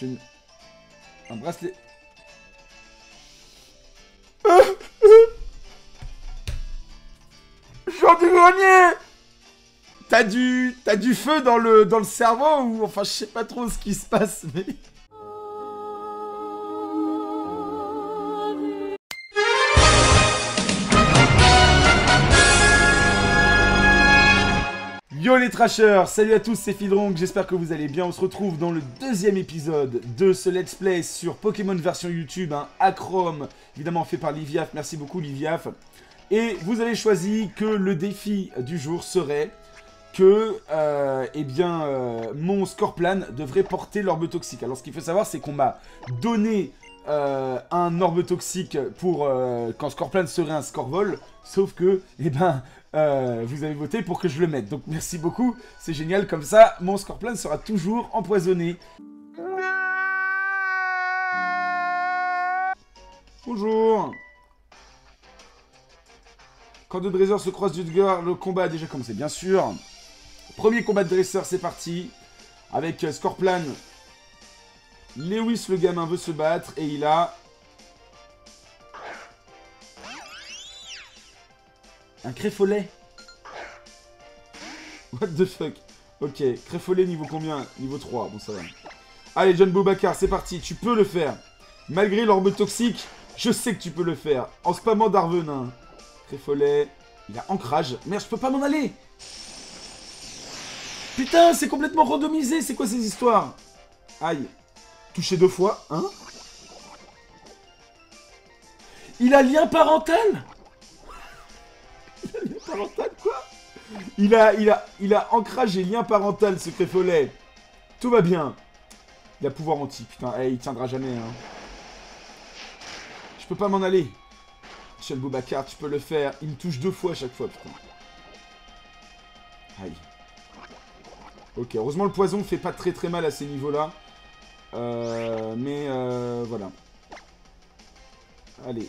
J'ai un bracelet. Joueur du grenier! T'as du feu dans le cerveau ou enfin je sais pas trop ce qui se passe mais... Yo les trashers, salut à tous, c'est Fildrong, j'espère que vous allez bien. On se retrouve dans le deuxième épisode de ce Let's Play sur Pokémon version YouTube, hein, Acrom, évidemment fait par Liviaf, merci beaucoup Liviaf. Et vous avez choisi que le défi du jour serait que mon Scorplane devrait porter l'orbe toxique. Alors ce qu'il faut savoir c'est qu'on m'a donné un orbe toxique pour quand Scorplane serait un Scorvol, sauf que, eh ben... vous avez voté pour que je le mette, donc merci beaucoup, c'est génial, comme ça mon Scorplane sera toujours empoisonné. Bonjour. Quand deux dresseurs se croisent du regard, le combat a déjà commencé, bien sûr. Premier combat de dresseur, c'est parti. Avec Scorplane, Lewis le gamin veut se battre et il a... un Créfollet. What the fuck. Ok, Créfollet niveau combien? Niveau 3, bon ça va. Allez John Boubacar, c'est parti, tu peux le faire. Malgré l'orbe toxique, je sais que tu peux le faire. En spammant d'arvenin. Créfollet, il a ancrage. Merde, je peux pas m'en aller. Putain, c'est complètement randomisé, c'est quoi ces histoires? Aïe. Touché deux fois, hein? Il a lien parental. Parental quoi? Il a ancrage et lien parental ce Créfollet. Tout va bien. Il a pouvoir anti. Putain, hey, il tiendra jamais. Hein. Je peux pas m'en aller. Michel Boubacar, tu peux le faire. Il me touche deux fois à chaque fois. Putain. Aïe. Ok, heureusement le poison fait pas très mal à ces niveaux-là. Voilà. Allez,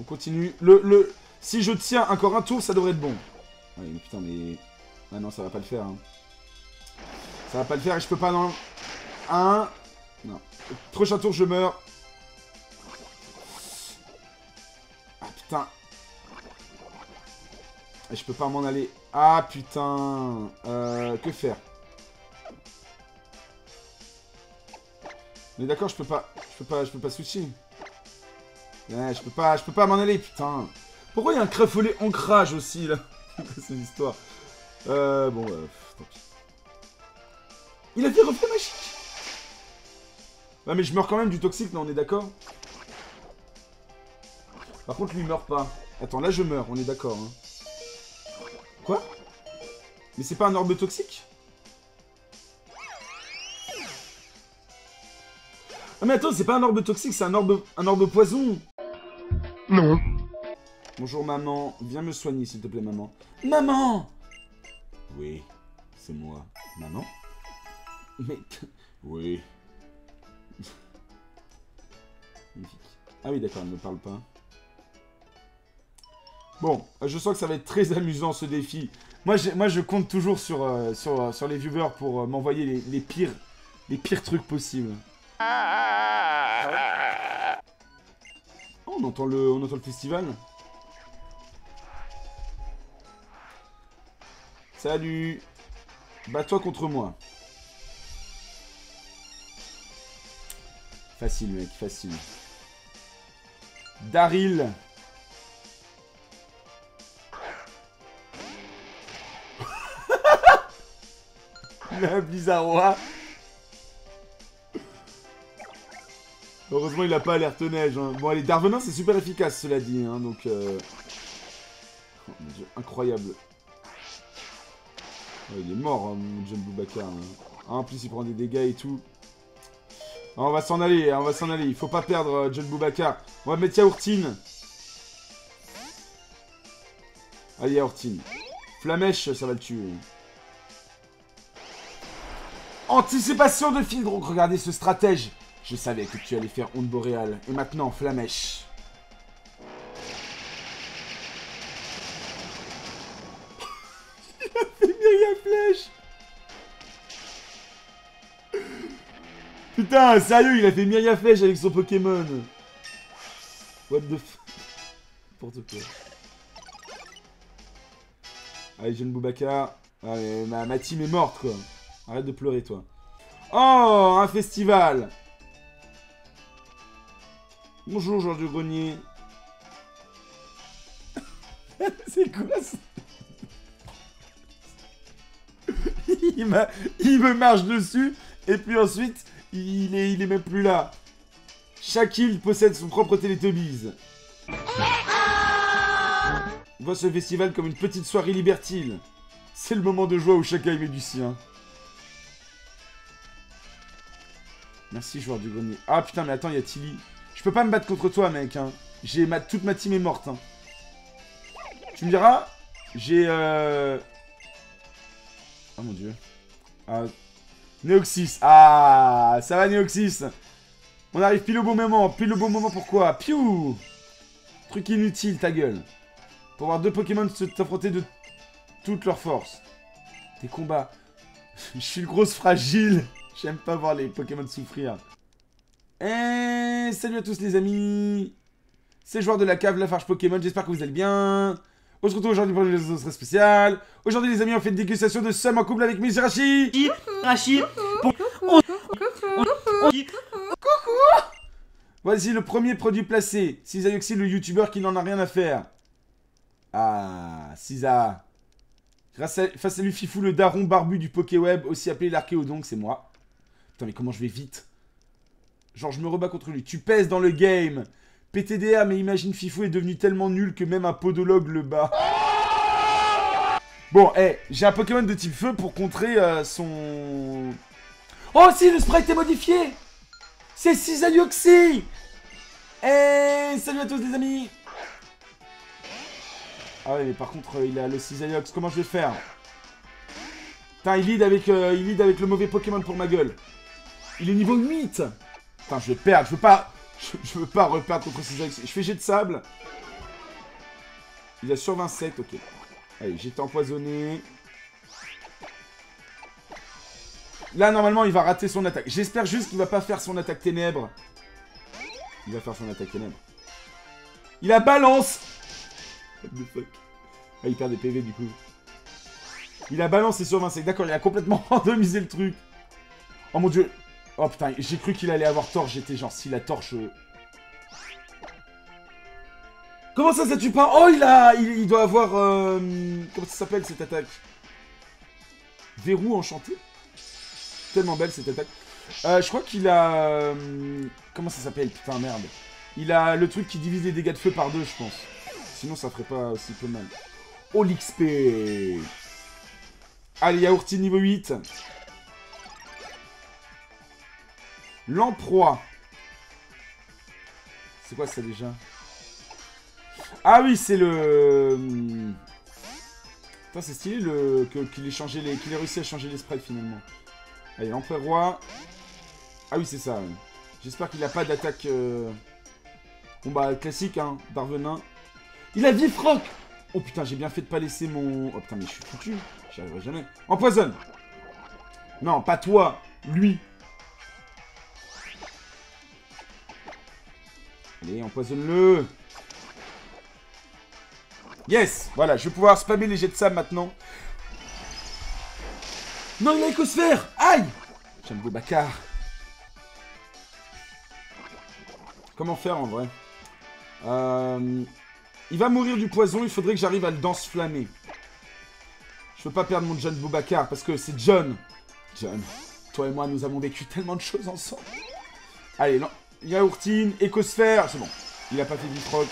on continue. Si je tiens encore un tour, ça devrait être bon. Ouais, mais putain, mais... ah non, ça va pas le faire. Hein. Ça va pas le faire et je peux pas, non. Un... non. Prochain tour, je meurs. Ah, putain. Et je peux pas m'en aller. Ah, putain. Que faire? Mais d'accord, je peux pas... Je peux pas switcher. Ouais, je peux pas m'en aller, putain. Pourquoi il y a un Créfollet ancrage aussi, là? C'est une histoire. Bon, tant pis. Il a fait reflet magique. Ouais, mais je meurs quand même du toxique, là, on est d'accord? Par contre, lui, il meurt pas. Attends, là, je meurs, on est d'accord. Hein. Quoi? Mais c'est pas un orbe toxique? Ah, mais attends, c'est pas un orbe toxique, c'est un orbe poison. Non. Bonjour maman, viens me soigner s'il te plaît maman. Maman! Oui, c'est moi. Maman? Mais... oui. Ah oui d'accord, elle ne me parle pas. Bon, je sens que ça va être très amusant ce défi. Moi je compte toujours sur les viewers pour m'envoyer les pires trucs possibles. Oh, on entend le festival. Salut! Bats-toi contre moi. Facile, mec, facile. Daryl! Le Blizzarrois! Heureusement, il a pas alerte neige. Hein. Bon, allez, Darvenin, c'est super efficace, cela dit. Hein, donc, oh, mon Dieu, incroyable. Ouais, il est mort, hein, mon John Boubacar. Hein. En plus, il prend des dégâts et tout. Alors, on va s'en aller, on va s'en aller. Il faut pas perdre John Boubacar. On va mettre Yaourtine. Allez, Yaourtine. Flamèche, ça va le tuer. Anticipation de Fildrong. Regardez ce stratège. Je savais que tu allais faire Onde Boréale. Et maintenant, Flamèche. Putain, sérieux, il a fait Miria Flèche avec son Pokémon. What the f... N'importe quoi. Allez, jeune Boubacar. Allez, ma team est morte, quoi. Arrête de pleurer, toi. Oh, un festival. Bonjour, Joueur du Grenier. C'est quoi ça? Il me marche dessus, et puis ensuite, il est même plus là. Chaque île possède son propre Télétubbies. On voit ce festival comme une petite soirée libertine. C'est le moment de joie où chacun y met du sien. Merci, Joueur du Grenier. Ah putain, mais attends, il y a Tilly. Je peux pas me battre contre toi, mec. Hein. J'ai toute ma team est morte. Hein. Tu me diras, j'ai... Oh mon dieu. Ah. Deoxys. Ah, ça va, Deoxys. On arrive pile au bon moment. Pile au bon moment, pourquoi? Piou. Truc inutile, ta gueule. Pour voir deux Pokémon se t'affronter de toutes leurs forces. Des combats. Je suis une grosse fragile. J'aime pas voir les Pokémon souffrir. Et salut à tous les amis. C'est Joueur de la Cave, Lafarge Pokémon. J'espère que vous allez bien. On se retrouve aujourd'hui pour une vidéo très spéciale. Aujourd'hui, les amis, on fait une dégustation de Somme en couple avec Mizuarashi. Voici le premier produit placé. Cisayoxy, le youtubeur qui n'en a rien à faire. Ah, Cisa. Face à lui, Fifou, le daron barbu du Pokéweb, aussi appelé l'archéo, donc c'est moi. Putain, mais comment je vais vite. Genre, je me rebats contre lui. Tu pèses dans le game. PTDR, mais imagine Fifou est devenu tellement nul que même un podologue le bat. Bon, hé, j'ai un Pokémon de type feu pour contrer son... Oh si, le sprite est modifié. C'est Cisayoxy. Eh, salut à tous les amis. Ah ouais, mais par contre, il a le Cisayox, comment je vais faire? Putain, il lead avec le mauvais Pokémon pour ma gueule. Il est niveau 8. Putain, je vais perdre, je veux pas... Je veux pas reperdre contre Cisayoxy. Je fais jet de sable. Il a sur 27, ok. Allez, j'étais empoisonné. Là, normalement, il va rater son attaque. J'espère juste qu'il va pas faire son attaque ténèbre. Il va faire son attaque ténèbre. Il a balance. What the fuck. Ah, il perd des PV, du coup. Il a balance et sur 27. D'accord, il a complètement randomisé le truc. Oh mon dieu. Oh putain, j'ai cru qu'il allait avoir torche, j'étais genre, si la torche... Comment ça tue pas? Oh, il doit avoir... Comment ça s'appelle cette attaque? Verrou enchanté? Tellement belle cette attaque. Je crois qu'il a... Comment ça s'appelle? Putain, merde. Il a le truc qui divise les dégâts de feu par deux, je pense. Sinon, ça ferait pas aussi peu mal. Oh, l'XP! Allez, Yaourtine niveau 8. L'emproie. C'est quoi ça déjà? Ah oui, c'est le... Putain, c'est stylé le... qu'il ait réussi à changer les sprites finalement. Allez, l'empereur roi. Ah oui, c'est ça. Oui. J'espère qu'il n'a pas d'attaque... Bon bah, classique, hein, Darvenin. Il a Vifrock. Oh putain, j'ai bien fait de pas laisser mon... Oh putain, mais je suis foutu. J'y arriverai jamais. Empoisonne. Non, pas toi. Lui. Allez, empoisonne-le. Yes. Voilà, je vais pouvoir spammer les jets de sable maintenant. Non, il a écosphère. Aïe. J'aime Boubacar. Comment faire en vrai? Il va mourir du poison, il faudrait que j'arrive à le danse flammer. Je peux pas perdre mon John Boubacar, parce que c'est John. John, toi et moi, nous avons vécu tellement de choses ensemble. Allez, non. Yaourtine, écosphère, c'est bon. Il a pas fait Vifrock.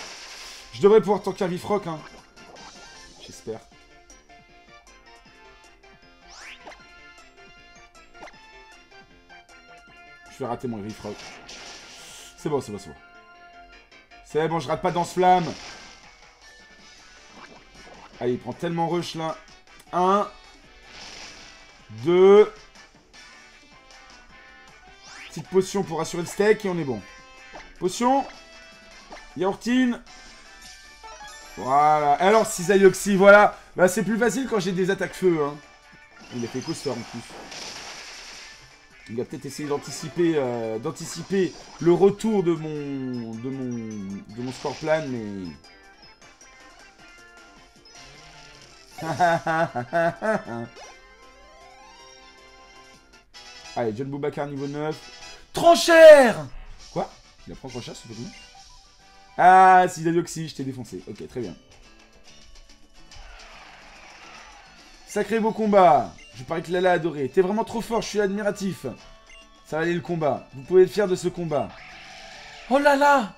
Je devrais pouvoir tanker un Vifrock, hein. J'espère. Je vais rater mon Vifrock. C'est bon, c'est bon, c'est bon. C'est bon, je rate pas dans ce flamme. Allez, il prend tellement rush là. 1, 2. Petite potion pour assurer le steak et on est bon. Potion. Yaourtine. Voilà. Alors, Cisayoxy, voilà. Bah, c'est plus facile quand j'ai des attaques feu. Hein. Il a fait coaster en plus. Il a peut-être essayé d'anticiper le retour de mon Scorplane, mais... Allez, John Boubacar niveau 9. Tranchère! Quoi? Il apprend tranchère, ce Pokémon? Ah, Cisayoxy, je t'ai défoncé. Ok, très bien. Sacré beau combat. Je parie que Lala a adoré. T'es vraiment trop fort, je suis admiratif. Ça va aller le combat. Vous pouvez être fier de ce combat. Oh là là!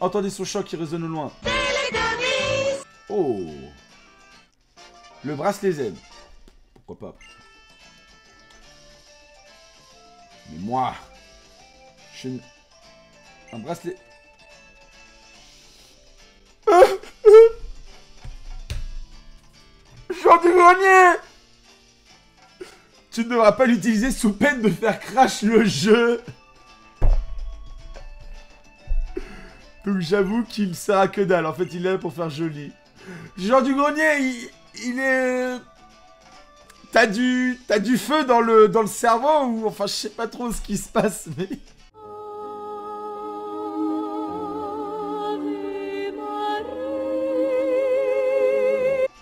Entendez son choc qui résonne au loin. Oh! Le bracelet Z. Pourquoi pas? Mais moi, je suis un bracelet. Joueur du grenier! Tu ne devras pas l'utiliser sous peine de faire crash le jeu. Donc j'avoue qu'il me sert à que dalle. En fait, il est là pour faire joli. Joueur du grenier, il est... T'as du feu dans le cerveau, ou enfin je sais pas trop ce qui se passe, mais...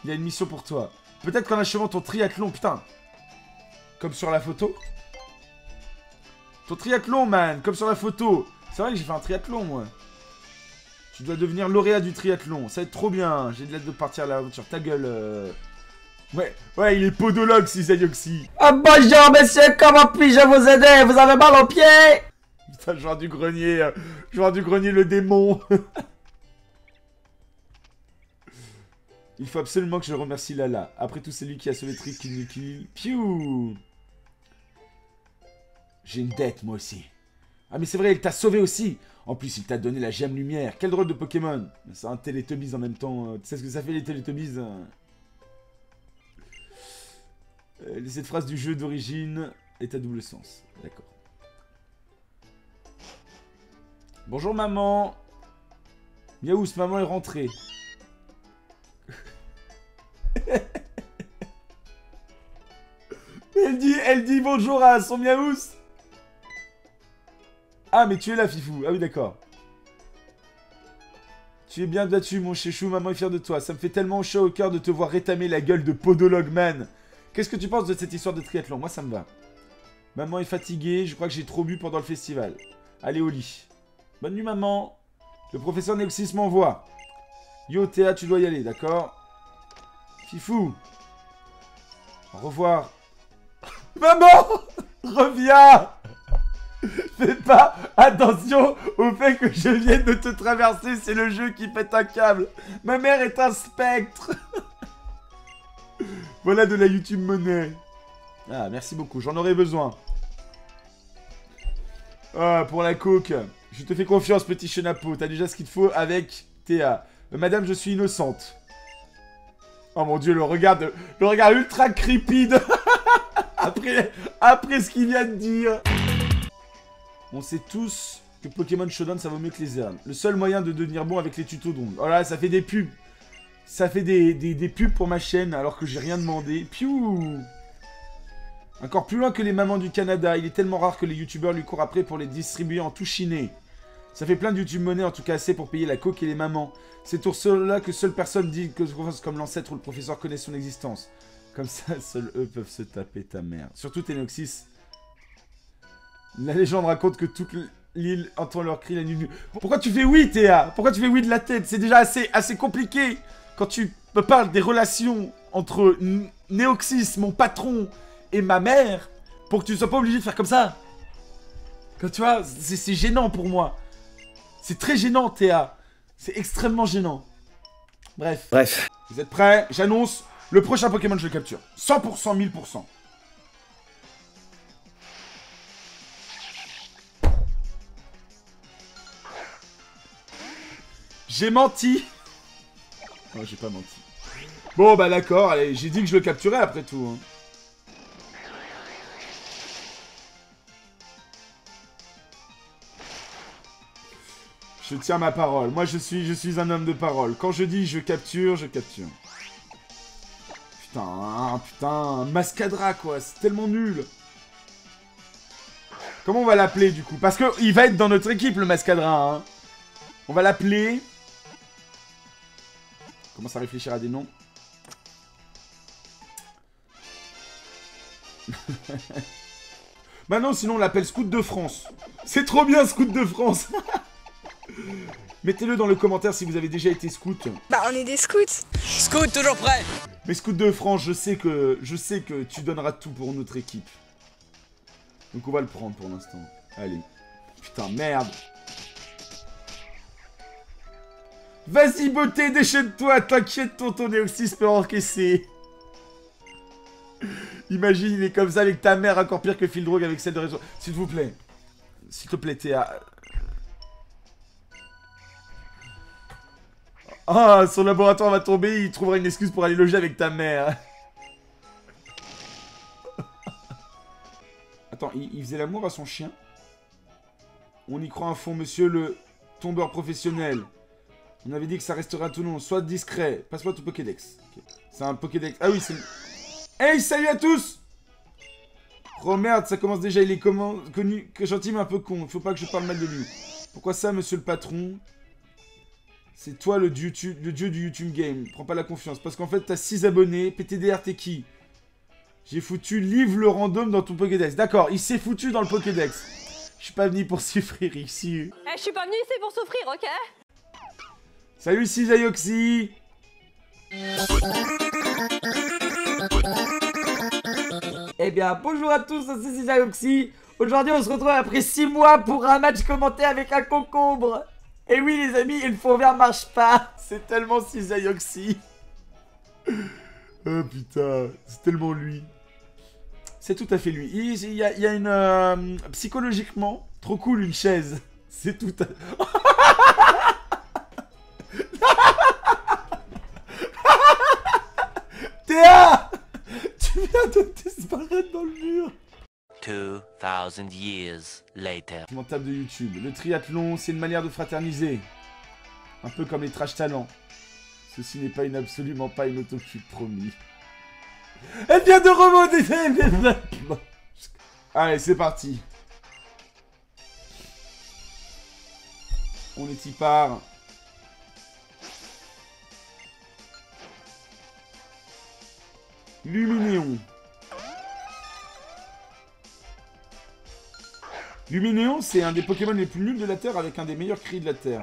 Il y a une mission pour toi. Peut-être qu'en achevant ton triathlon, putain. Comme sur la photo. Ton triathlon, man, comme sur la photo. C'est vrai que j'ai fait un triathlon, moi. Tu dois devenir lauréat du triathlon. Ça va être trop bien. J'ai de l'aide de partir à l'aventure. Ta gueule. Ouais, il est podologue, Cisayoxy. Ah bonjour, messieurs, comment puis-je vous aider? Vous avez mal aux pieds? Putain, joueur du grenier. Joueur du grenier, le démon. Il faut absolument que je remercie Lala. Après tout, c'est lui qui a sauvé Trick Kill. Piou! J'ai une dette, moi aussi. Ah, mais c'est vrai, il t'a sauvé aussi. En plus, il t'a donné la gemme lumière. Quel drôle de Pokémon. C'est un Télétubbies en même temps. Tu sais ce que ça fait, les Télétubbies? Cette phrase du jeu d'origine est à double sens. D'accord. Bonjour, maman. Miaous, maman est rentrée. Elle dit bonjour à son miaouss. Ah mais tu es là, Fifou. Ah oui, d'accord. Tu es bien battu, mon chéchou, maman est fière de toi. Ça me fait tellement chaud au cœur de te voir rétamer la gueule de podologue, man. Qu'est-ce que tu penses de cette histoire de triathlon? Moi ça me va. Maman est fatiguée, je crois que j'ai trop bu pendant le festival. Allez au lit. Bonne nuit, maman. Le professeur Deoxys m'envoie. Yo Théa, tu dois y aller, d'accord? Fifou. Au revoir. Maman, reviens. Fais pas attention au fait que je vienne de te traverser, c'est le jeu qui pète un câble. Ma mère est un spectre. Voilà de la YouTube monnaie. Ah, merci beaucoup, j'en aurais besoin. Ah, pour la coke. Je te fais confiance, petit chenapeau. T'as déjà ce qu'il te faut avec Théa. Madame, je suis innocente. Oh mon dieu, le regard ultra creepy de... Après ce qu'il vient de dire. On sait tous que Pokémon Shodown, ça vaut mieux que les armes. Le seul moyen de devenir bon avec les tutos d'ongles. Oh là, ça fait des pubs. Ça fait des pubs pour ma chaîne alors que j'ai rien demandé. Piou. Encore plus loin que les mamans du Canada. Il est tellement rare que les youtubeurs lui courent après pour les distribuer en tout chiné. Ça fait plein de YouTube monnaie, en tout cas assez pour payer la coke et les mamans. C'est pour cela que seule personne dit que comme l'ancêtre ou le professeur connaît son existence. Comme ça, seuls eux peuvent se taper ta mère. Surtout Ténoxys. La légende raconte que toute l'île entend leur cri la nuit. Pourquoi tu fais oui, Théa? Pourquoi tu fais oui de la tête? C'est déjà assez compliqué quand tu me parles des relations entre Deoxys, mon patron, et ma mère, pour que tu ne sois pas obligé de faire comme ça. Quand tu vois, c'est gênant pour moi. C'est très gênant, Théa. C'est extrêmement gênant. Bref. Vous êtes prêts? J'annonce... Le prochain Pokémon, je le capture. 100%, 1000%. J'ai menti. Oh, j'ai pas menti. Bon, bah d'accord, allez, j'ai dit que je le capturais après tout. Hein. Je tiens ma parole. Moi, je suis un homme de parole. Quand je dis je capture, je capture. Putain, Mascadra, quoi, c'est tellement nul. Comment on va l'appeler du coup? Parce qu'il va être dans notre équipe le Mascadra, hein. On va l'appeler... On commence à réfléchir à des noms. Bah non, sinon on l'appelle Scout de France. C'est trop bien, Scout de France. Mettez-le dans le commentaire si vous avez déjà été scout. Bah on est des scouts. Scout toujours prêt. Mais Scout de France, je sais que tu donneras tout pour notre équipe. Donc on va le prendre pour l'instant. Allez. Putain, merde. Vas-y beauté, déchaîne-toi, t'inquiète, tonton Deoxys peut encaisser. Imagine, il est comme ça avec ta mère, encore pire que Fildrong avec celle de réseau. S'il vous plaît. S'il te plaît, t'es à... Ah, son laboratoire va tomber, il trouvera une excuse pour aller loger avec ta mère. Attends, il faisait l'amour à son chien? On y croit à fond, monsieur le tombeur professionnel. On avait dit que ça restera tout long. Sois discret. Passe-moi ton Pokédex. Okay. C'est un Pokédex. Ah oui, c'est... Hey, salut à tous! Oh merde, ça commence déjà. Il est connu que gentil mais un peu con. Faut pas que je parle mal de lui. Pourquoi ça, monsieur le patron? C'est toi le dieu du YouTube Game. Prends pas la confiance. Parce qu'en fait, t'as 6 abonnés. PTDR, t'es qui? J'ai foutu livre le random dans ton Pokédex. D'accord, il s'est foutu dans le Pokédex. Je suis pas venu pour souffrir ici. Eh, je suis pas venu ici pour souffrir, ok? Salut Cisayoxy! Eh bien, bonjour à tous, c'est Cisayoxy. Aujourd'hui, on se retrouve après 6 mois pour un match commenté avec un concombre. Et oui, les amis, et le fond vert marche pas. C'est tellement Cisayoxy. Oh putain, c'est tellement lui. C'est tout à fait lui. Il y a une... psychologiquement, trop cool une chaise. C'est tout à... Théa! Tu viens de disparaître dans le mur. 2000 years later. Mentable de YouTube. Le triathlon, c'est une manière de fraterniser. Un peu comme les trash talents. Ceci n'est pas une, absolument pas une autopsie, promis. Elle vient de remonter. Allez, c'est parti. On est y part. Luminéon. Luminéon, c'est un des Pokémon les plus nuls de la Terre avec un des meilleurs cris de la Terre.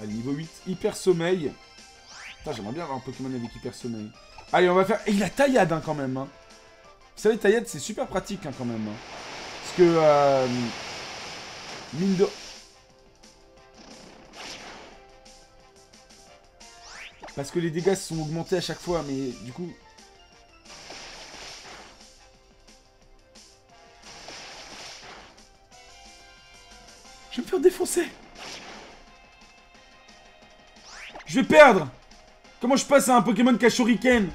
Allez, niveau 8, hyper sommeil. Putain, j'aimerais bien avoir un Pokémon avec hyper sommeil. Allez, on va faire... Et il a taillade hein, quand même. Hein. Vous savez, taillade, c'est super pratique hein, quand même. Hein. Parce que... Mine de... Parce que les dégâts sont augmentés à chaque fois, mais du coup... Je vais me faire défoncer. Je vais perdre. Comment je passe à un Pokémon Cachoriken?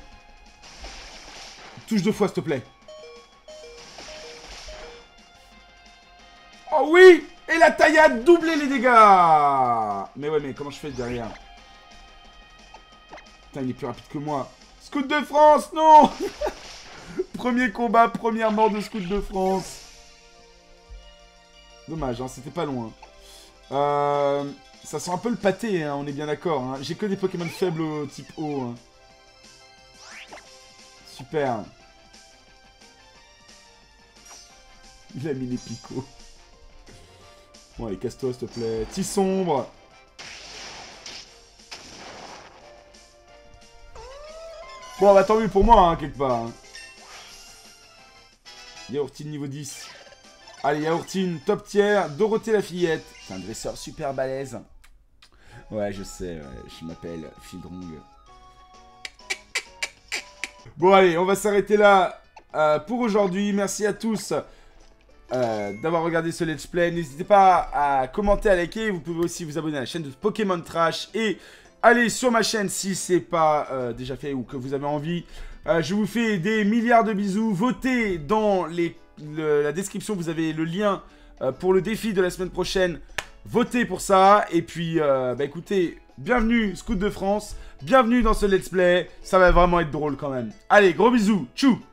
Touche 2 fois, s'il te plaît. Oh oui. Et la taille a doublé les dégâts. Mais ouais, mais comment je fais derrière? Putain, il est plus rapide que moi. Scout de France, non. Premier combat, première mort de Scout de France. Dommage, hein, c'était pas loin. Ça sent un peu le pâté, hein, on est bien d'accord. Hein. J'ai que des Pokémon faibles au type O. Hein. Super. Il a mis les picots. Bon, allez, casse-toi, s'il te plaît. Tisombre. Bon, bah tant mieux pour moi, hein, quelque part. Hein. Yaourtine niveau 10. Allez, Yaourtine, top tier, Dorothée la fillette. C'est un dresseur super balèze. Ouais, je sais, ouais, je m'appelle Fildrong. Bon, allez, on va s'arrêter là pour aujourd'hui. Merci à tous d'avoir regardé ce Let's Play. N'hésitez pas à commenter, à liker. Vous pouvez aussi vous abonner à la chaîne de Pokémon Trash. Et allez sur ma chaîne si c'est pas déjà fait ou que vous avez envie. Je vous fais des milliards de bisous. Votez dans les... la description, vous avez le lien pour le défi de la semaine prochaine. Votez pour ça. Et puis, bah écoutez, bienvenue Scout de France. Bienvenue dans ce Let's Play. Ça va vraiment être drôle quand même. Allez, gros bisous. Tchou.